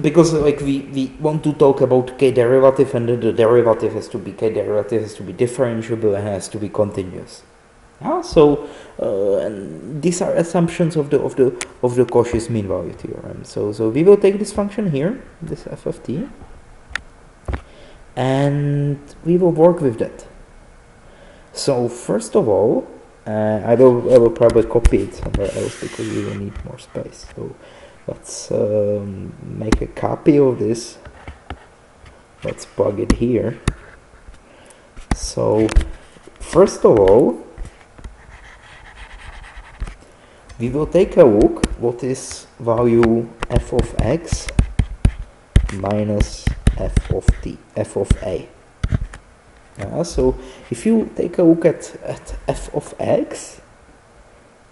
Because like we want to talk about k derivative, and the derivative has to be differentiable and has to be continuous. Yeah? So and these are assumptions of the Cauchy's mean value theorem. So we will take this function here, this f of t, and we will work with that. So first of all, I will probably copy it somewhere else because we will need more space. So let's make a copy of this. Let's plug it here. So first of all, we will take a look what is value f of x minus f of t, f of a. So if you take a look at f of x,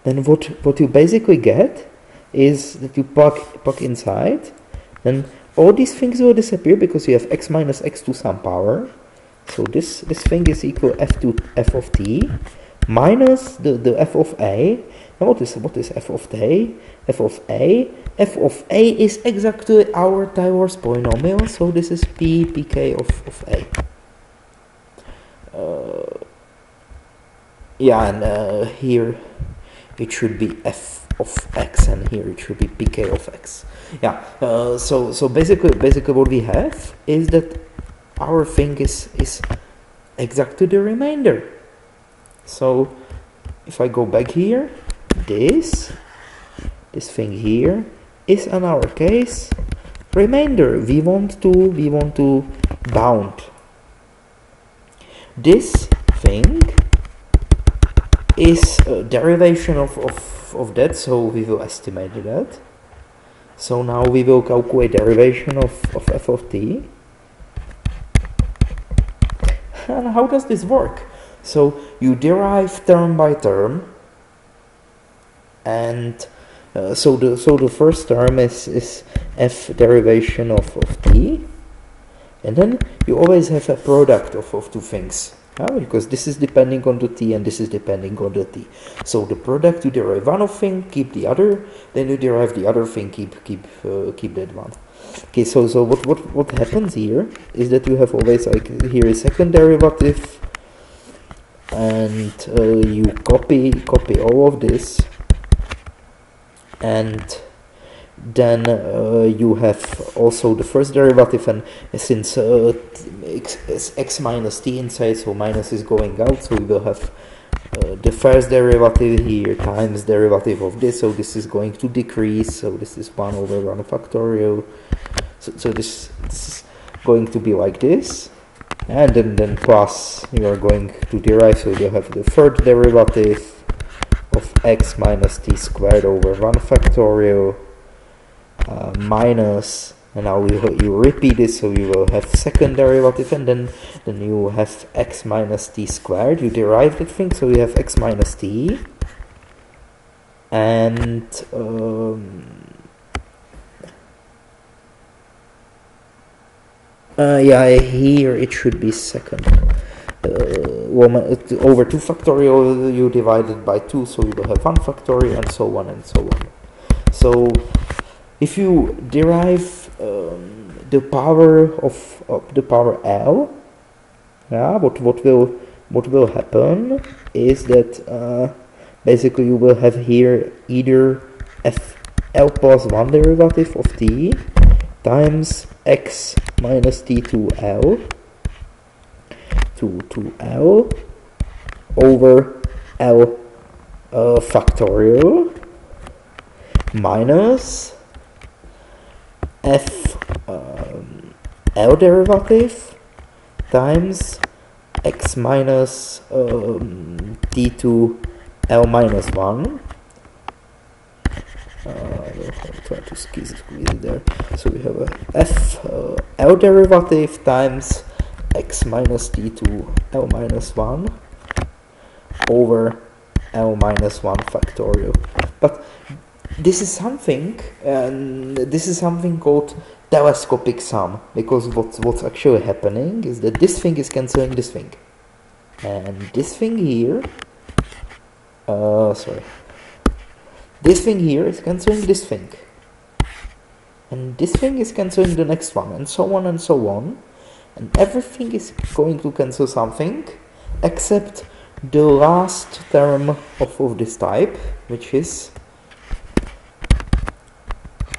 then what you basically get is that you plug inside, then all these things will disappear because you have x minus x to some power. So this thing is equal f to f of t minus the f of a. Now what is f of t? F of a is exactly our Taylor's polynomial, so this is pk of a. And here it should be f of x, and here it should be pk of x. So basically what we have is that our thing is exactly the remainder. So if I go back here, this thing here is in our case remainder. We want to bound this thing is a derivation of that, so we will estimate that. So now we will calculate derivation of f of t. And how does this work? So you derive term by term, and so the first term is f derivation of t, and then you always have a product of two things. Because this is depending on the t and this is depending on the t. So the product, you derive one thing, keep the other, then you derive the other thing, keep that one. Okay, so what happens here is that you have always, like, here a second derivative, and you copy all of this, and then you have also the first derivative, and since x is x minus t inside, so minus is going out, so we will have the first derivative here times derivative of this, so this is going to decrease, so this is 1/1 factorial, so this is going to be like this, and then plus you are going to derive, so you have the third derivative of x minus t squared over 1 factorial, minus, and now you repeat it, so you will have second derivative, and then you have x minus t squared. You derive that thing, so you have x minus t, and here it should be second. Over 2 factorial, you divide it by 2, so you will have 1 factorial, and so on and so on. So if you derive the power of the power L, what will happen is that basically you will have here either f L plus 1 derivative of t times x minus t to L over L factorial minus f L derivative times x minus t to L minus 1. I'll try to squeeze it there. So we have a f L derivative times x minus t to L minus 1 over L minus 1 factorial. But this is something, and this is something called telescopic sum, because what's actually happening is that this thing is cancelling this thing, and this thing here, this thing here is cancelling this thing, and this thing is considering the next one, and so on and so on, and everything is going to cancel something except the last term of this type, which is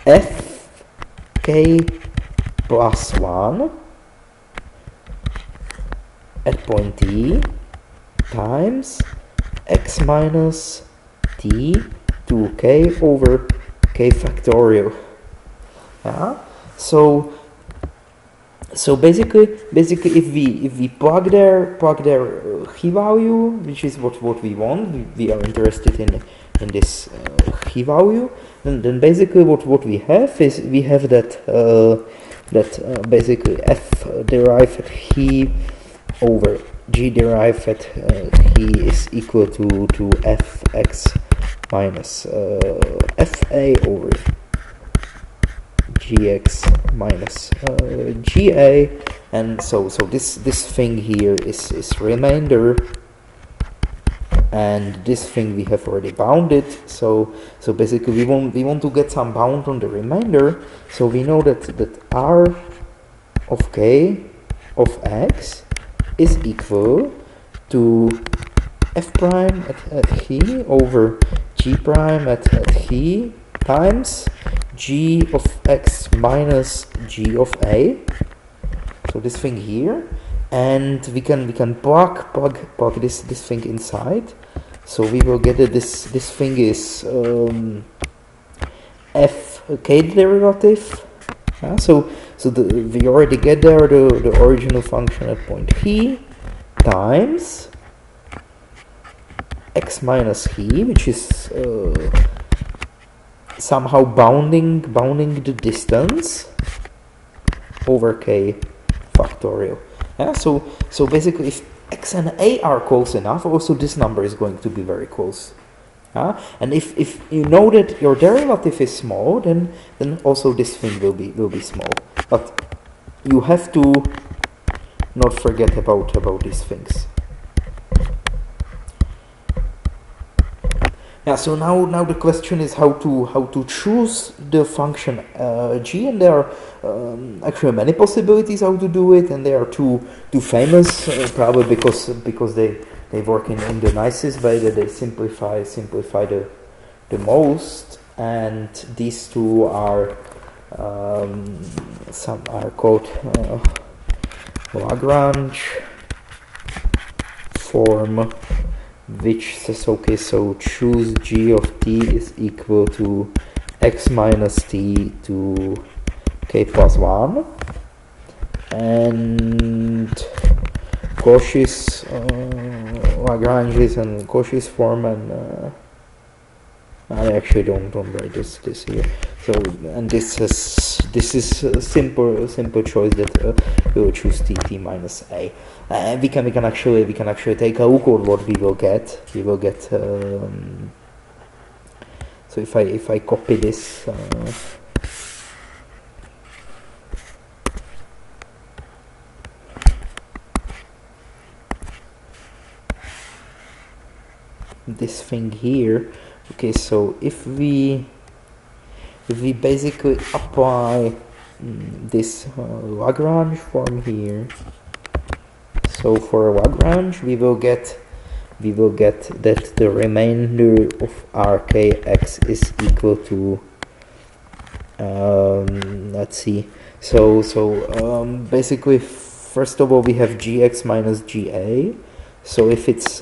fk+1 at point t times x minus t to k over k factorial. Yeah? So basically, if we plug their He value, which is what we want, we are interested in this He value, and then basically what we have is we have that basically f derived at He over g derived at He is equal to fx minus fa over gx minus ga, and so this thing here is remainder, and this thing we have already bounded. So basically we want to get some bound on the remainder, so we know that r of k of x is equal to f prime at He over g prime at He times g of x minus g of a, so this thing here, and we can plug this thing inside, so we will get that this thing is f k derivative. Yeah, we already get there the original function at point He times x minus He, which is somehow bounding the distance over k factorial. Yeah, so basically, if x and a are close enough, also this number is going to be very close. Yeah? And if you know that your derivative is small, then also this thing will be small. But you have to not forget about these things. Yeah, so now the question is how to choose the function g, and there are actually many possibilities how to do it, and they are too famous, probably because they work in the nicest way, that they simplify the most, and these two are some are called Lagrange form, which says, okay, so choose g of t is equal to x minus t to k+1, and Cauchy's Lagrange's and Cauchy's form, and I actually don't write this here. So, and this is a simple choice that we will choose t minus a. We can actually take a look at what we will get. We will get. So if I copy this. This thing here. Okay, so if we basically apply this Lagrange form here, so for Lagrange we will get that the remainder of RKX is equal to let's see, so basically first of all we have GX minus GA, so if it's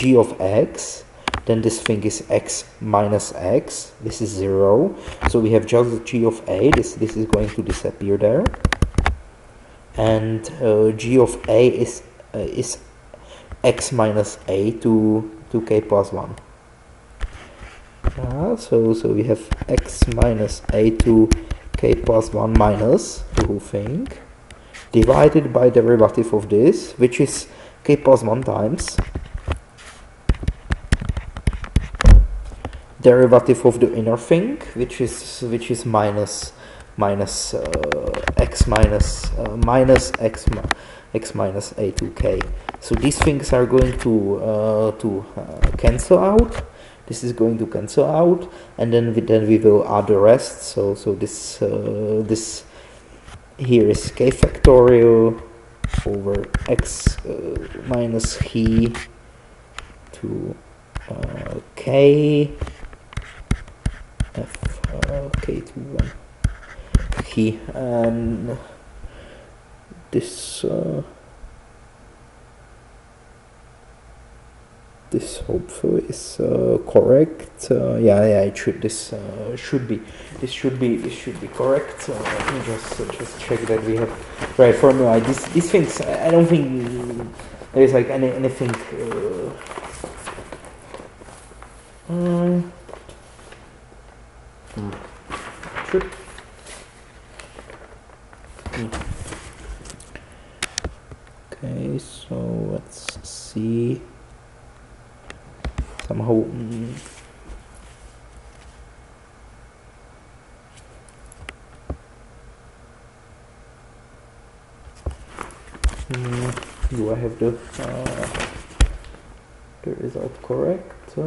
G of X, then this thing is x minus x, this is 0, so we have just g of a, this is going to disappear there, and g of a is x minus a to k+1. So we have x minus a to k+1 minus the whole thing, divided by derivative of this, which is k+1 times derivative of the inner thing, which is minus x minus x minus a to k. So these things are going to cancel out, This is going to cancel out, and then we will add the rest. So this this here is k factorial over x minus he to k f k to 1 he, and this this hopefully is correct. Yeah, it should. This should be correct. Let me just check that we have right formula. These things, I don't think there is like anything. Should. Okay, so let's see. Somehow, do I have the result correct?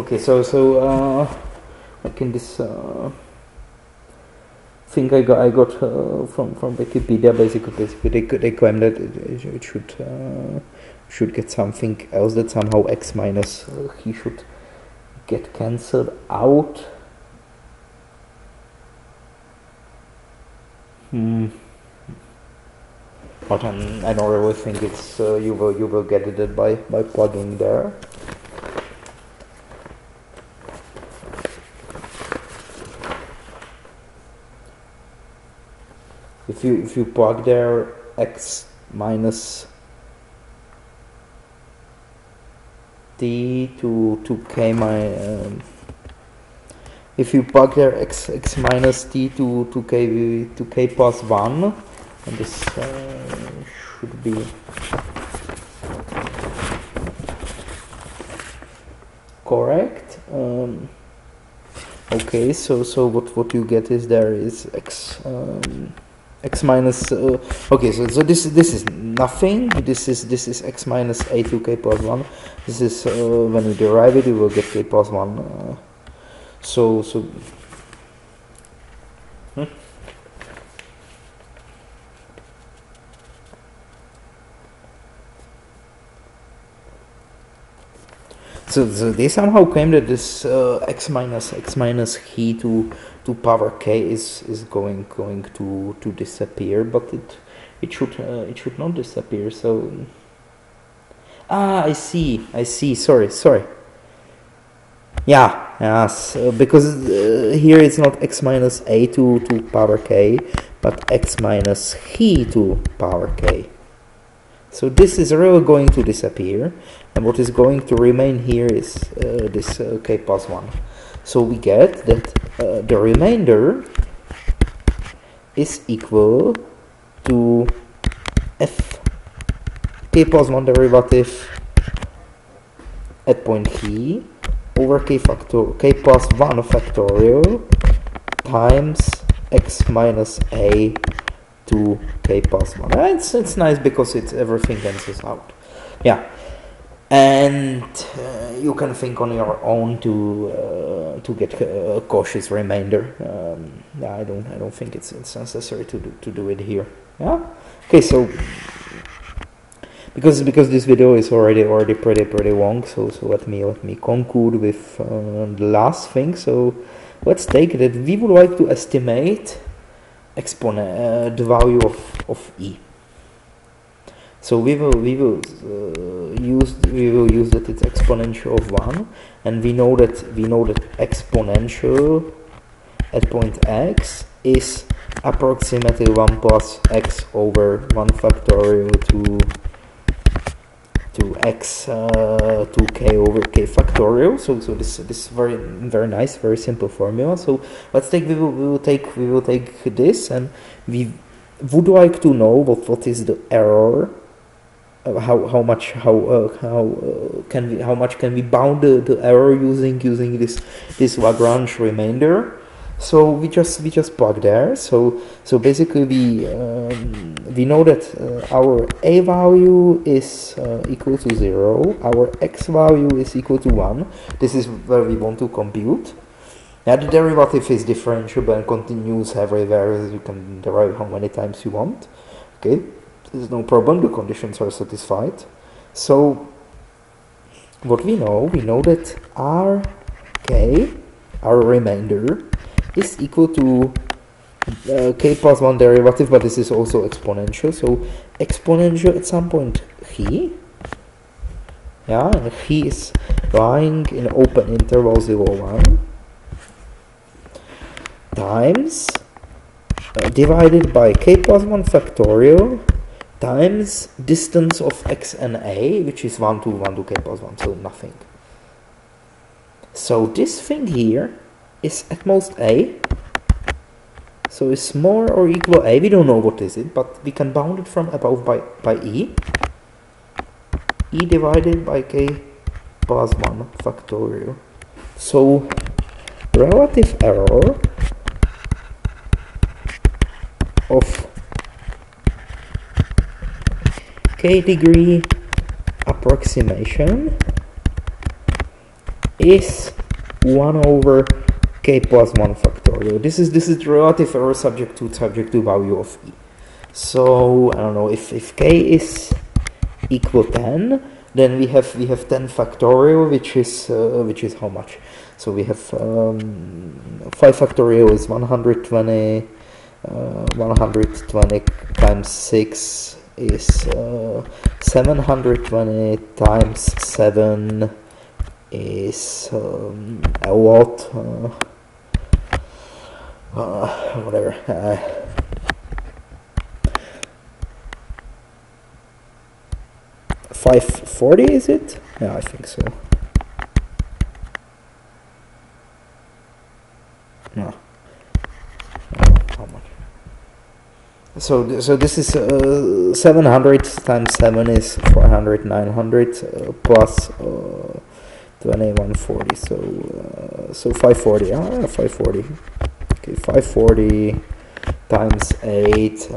Okay, so like in this thing I got from Wikipedia, basically they claim that it should get something else, that somehow x minus he should get cancelled out. But I don't really think it's you will get it by plugging there. If you plug there x minus t to k if you plug there x minus t to k plus 1. And this should be correct. Okay, so what you get is there is x minus. Okay, so this is nothing. This is x minus a to k plus 1. This is when you derive it, you will get k plus 1. So. So they somehow claim that this x minus he to power k is going to disappear, but it should not disappear. So I see. Sorry. Yes. Because here it's not x minus a to power k, but x minus he to power k. So this is really going to disappear, and what is going to remain here is this k plus 1. So we get that the remainder is equal to f k plus 1 derivative at point he over k plus 1 factorial times x minus a to k plus 1. It's nice because it's everything cancels out. Yeah, and you can think on your own to get a Cauchy's remainder. Yeah, I don't think it's necessary to do it here. Yeah. Okay. So because this video is already pretty long, so let me conclude with the last thing. So let's take that we would like to estimate the value of e. So we will use that it's exponential of 1, and we know that exponential at point x is approximately 1 plus x over 1 factorial to to x to k over k factorial. So this is very nice, very simple formula. So let's take we will take this, and we would like to know what is the error. How much can we bound the error using this Lagrange remainder. So we just plug there. So basically we know that our a value is equal to 0, our x value is equal to 1. This is where we want to compute. Now the derivative is differentiable and continues everywhere. You can derive how many times you want. Okay. There's no problem, the conditions are satisfied. So what we know that r k, our remainder, is equal to k plus 1 derivative, but this is also exponential, so exponential at some point he, yeah, and he is lying in open interval 0, 1, times divided by k plus 1 factorial times distance of x and a, which is 1 to k plus 1, so nothing. So this thing here is at most a, so it's more or equal a. We don't know what is it, but we can bound it from above by e divided by k plus 1 factorial. So relative error of k degree approximation is 1 over k plus 1 factorial. This is the relative error subject to value of e. So I don't know, if k is equal 10, then we have 10 factorial, which is how much? So we have 5 factorial is 120. 120 times 6 is 720 times 7 is a lot, whatever. $540, is it? Yeah, I think so. No. So this is 700 times 7 is 400, 900 plus 2140, so 540, 540, okay, 540 times 8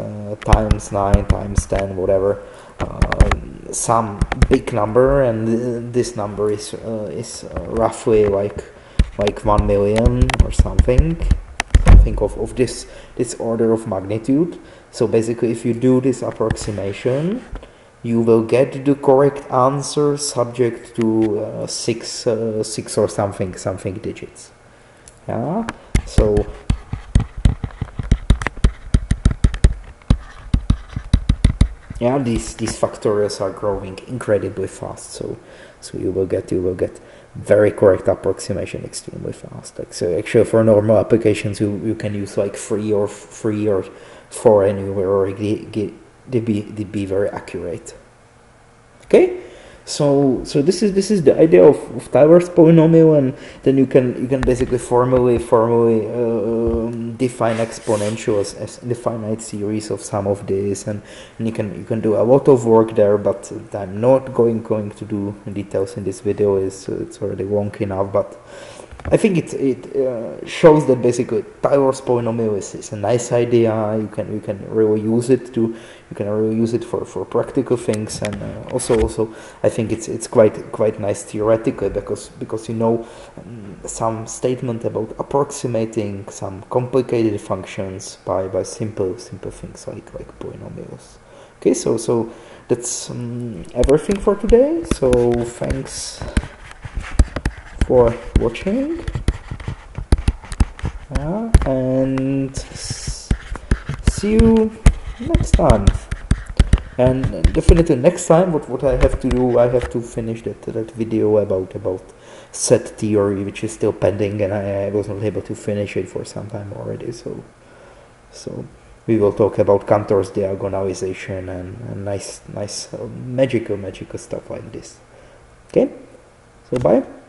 times 9 times 10, whatever, some big number, and this number is roughly like 1 million or something of this order of magnitude. So basically, if you do this approximation, you will get the correct answer subject to six or something digits. Yeah. So yeah, these factorials are growing incredibly fast. So you will get very correct approximation extremely fast. Like, so actually, for normal applications, you can use like 3 or 4, and you will already be very accurate. Okay, so this is the idea of Taylor's polynomial, and then you can basically formally define exponentials as the finite series of sum of this, and you can do a lot of work there. But I'm not going to do details in this video. It's already long enough, but I think it shows that basically Taylor's polynomial is a nice idea. You can really use it for practical things, and also I think it's quite nice theoretically, because you know some statement about approximating some complicated functions by simple things like polynomials. Okay, so that's everything for today. So thanks for watching, and see you next time. And definitely next time, what I have to do, I have to finish that video about set theory, which is still pending, and I was not able to finish it for some time already. So we will talk about Cantor's diagonalization and nice magical stuff like this. Okay, so bye.